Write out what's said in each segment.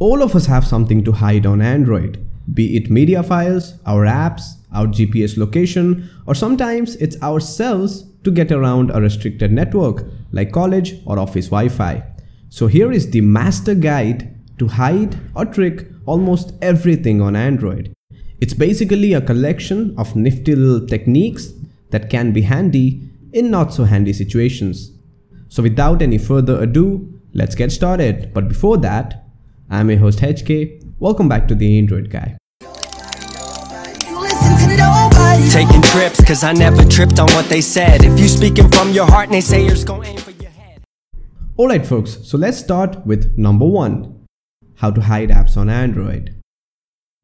All of us have something to hide on Android, be it media files, our apps, our GPS location, or sometimes it's ourselves to get around a restricted network like college or office Wi-Fi. So here is the master guide to hide or trick almost everything on Android. It's basically a collection of nifty little techniques that can be handy in not so handy situations. So without any further ado, let's get started. But before that, I'm your host H. K. Welcome back to The Android Guy. Taking trips because I never tripped on what they said. If you speaking from your heart and they say you're going to aim for your head. Alright folks, so let's start with number 1. How to hide apps on Android.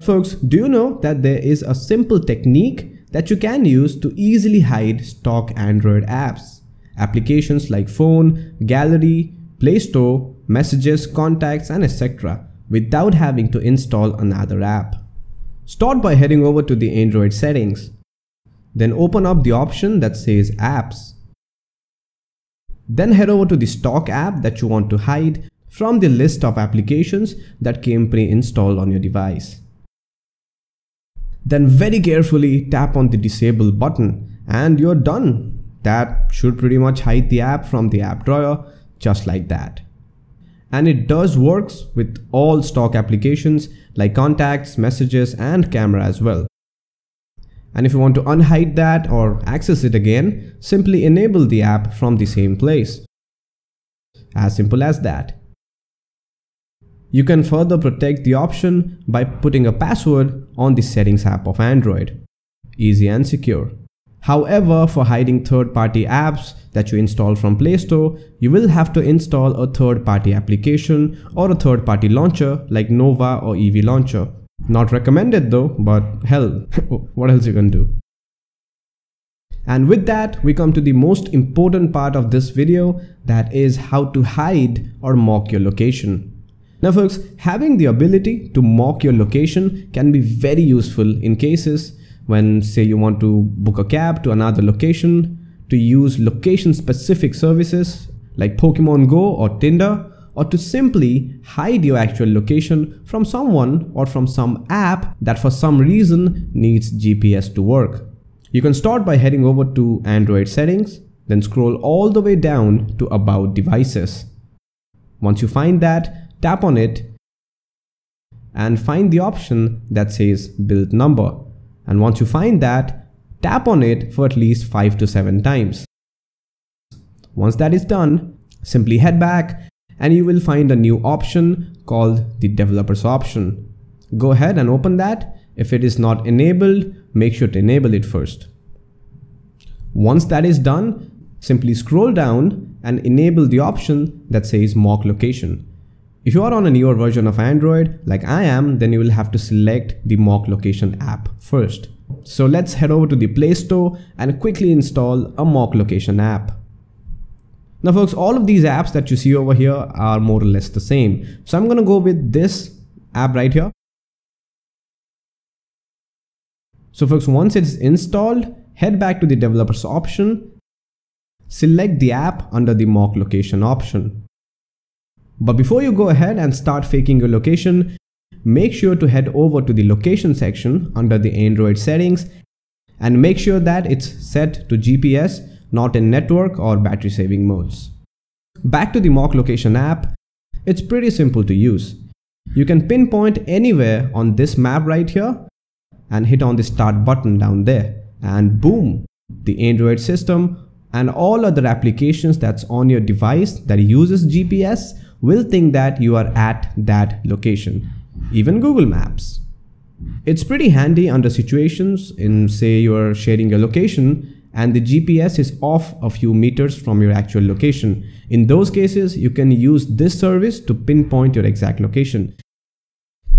Folks, do you know that there is a simple technique that you can use to easily hide stock Android apps? Applications like phone, gallery, Playstore, messages, contacts and etc. without having to install another app. Start by heading over to the Android settings. Then open up the option that says apps. Then head over to the stock app that you want to hide from the list of applications that came pre-installed on your device. Then very carefully tap on the disable button and you're done. That should pretty much hide the app from the app drawer, just like that. And it does works with all stock applications like contacts, messages and camera as well. And if you want to unhide that or access it again, simply enable the app from the same place. As simple as that. You can further protect the option by putting a password on the settings app of Android. Easy and secure. However, for hiding third-party apps that you install from Play Store, you will have to install a third-party application or a third-party launcher like Nova or EV Launcher. Not recommended though, but hell, what else you can do? And with that, we come to the most important part of this video, that is how to hide or mock your location. Now folks, having the ability to mock your location can be very useful in cases when, say, you want to book a cab to another location, to use location-specific services like Pokemon Go or Tinder, or to simply hide your actual location from someone or from some app that for some reason needs GPS to work. You can start by heading over to Android settings, then scroll all the way down to About Devices. Once you find that, tap on it and find the option that says Build Number. And once you find that, tap on it for at least 5 to 7 times. Once that is done, simply head back and you will find a new option called the developers option. Go ahead and open that. If it is not enabled, make sure to enable it first. Once that is done, simply scroll down and enable the option that says mock location. If you are on a newer version of Android, like I am, then you will have to select the mock location app first. So let's head over to the Play Store and quickly install a mock location app. Now folks, all of these apps that you see over here are more or less the same. So I'm gonna go with this app right here. So folks, once it's installed, head back to the developers option, select the app under the mock location option. But before you go ahead and start faking your location, make sure to head over to the location section under the Android settings and make sure that it's set to GPS, not in network or battery saving modes. Back to the mock location app, it's pretty simple to use. You can pinpoint anywhere on this map right here and hit on the start button down there and boom, the Android system and all other applications that's on your device that uses GPS will think that you are at that location, even Google Maps. It's pretty handy under situations in, say, you're sharing your location and the GPS is off a few meters from your actual location. In those cases, you can use this service to pinpoint your exact location.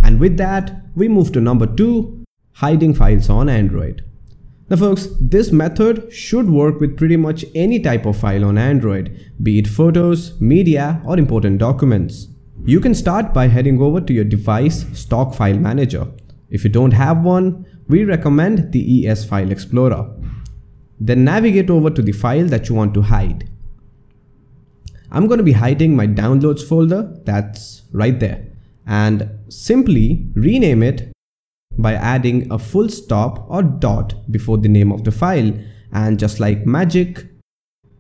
And with that, we move to number 2, hiding files on Android. Now folks, this method should work with pretty much any type of file on Android, be it photos, media or important documents. You can start by heading over to your device stock file manager. If you don't have one, we recommend the ES File Explorer. Then navigate over to the file that you want to hide. I'm going to be hiding my downloads folder that's right there. and simply rename it by adding a full stop or dot before the name of the file, and just like magic,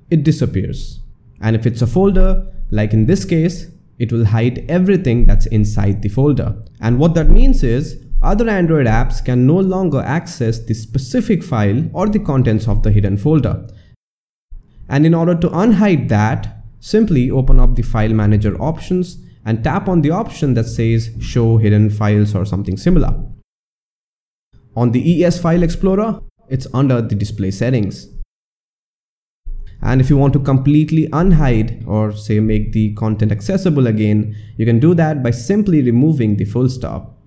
it disappears. And if it's a folder, like in this case, it will hide everything that's inside the folder. And what that means is other Android apps can no longer access the specific file or the contents of the hidden folder. And in order to unhide that, simply open up the file manager options and tap on the option that says show hidden files or something similar. On the ES File Explorer, it's under the display settings. And if you want to completely unhide or say make the content accessible again, you can do that by simply removing the full stop.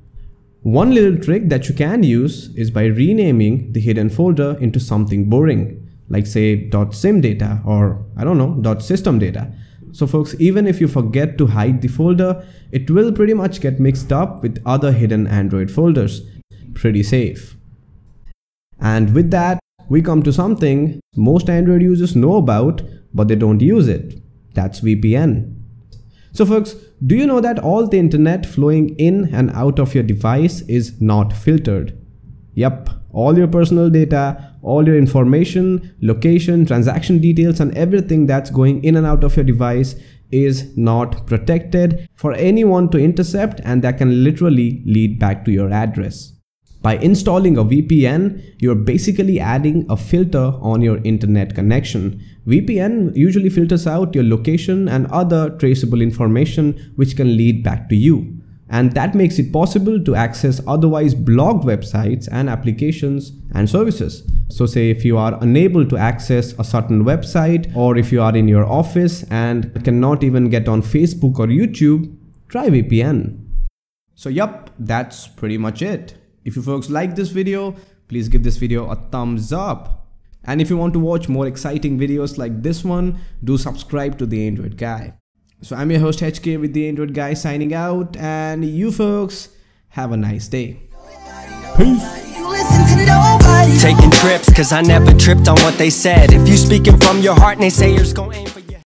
One little trick that you can use is by renaming the hidden folder into something boring, like say .simdata or I don't know, .systemdata. So folks, even if you forget to hide the folder, it will pretty much get mixed up with other hidden Android folders. Pretty safe. And with that, we come to something most Android users know about, but they don't use it. That's VPN. So folks, do you know that all the internet flowing in and out of your device is not filtered? Yep, all your personal data, all your information, location, transaction details, and everything that's going in and out of your device is not protected for anyone to intercept, and that can literally lead back to your address. By installing a VPN, you're basically adding a filter on your internet connection. VPN usually filters out your location and other traceable information which can lead back to you. And that makes it possible to access otherwise blocked websites and applications and services. So say if you are unable to access a certain website, or if you are in your office and cannot even get on Facebook or YouTube, try VPN. So yup, that's pretty much it. If you folks like this video, please give this video a thumbs up. And if you want to watch more exciting videos like this one, do subscribe to The Android Guy. So I'm your host H. K. with The Android Guy signing out, and you folks have a nice day. Peace. Taking trips, cause I never tripped on what they said. If you speaking from your heart and they say you're just gonna aim